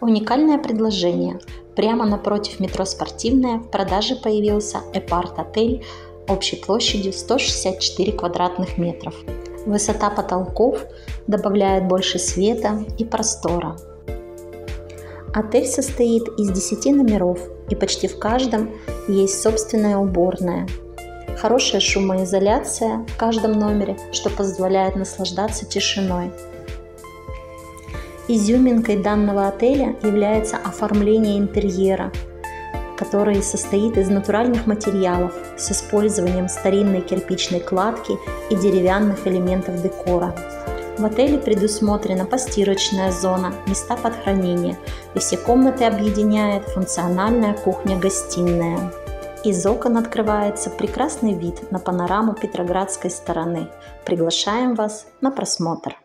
Уникальное предложение. Прямо напротив метро «Спортивная» в продаже появился апарт-отель общей площадью 164 квадратных метров. Высота потолков добавляет больше света и простора. Отель состоит из 10 номеров, и почти в каждом есть собственная уборная. Хорошая шумоизоляция в каждом номере, что позволяет наслаждаться тишиной. Изюминкой данного отеля является оформление интерьера, который состоит из натуральных материалов с использованием старинной кирпичной кладки и деревянных элементов декора. В отеле предусмотрена постирочная зона, места под хранение, и все комнаты объединяет функциональная кухня-гостиная. Из окон открывается прекрасный вид на панораму Петроградской стороны. Приглашаем вас на просмотр!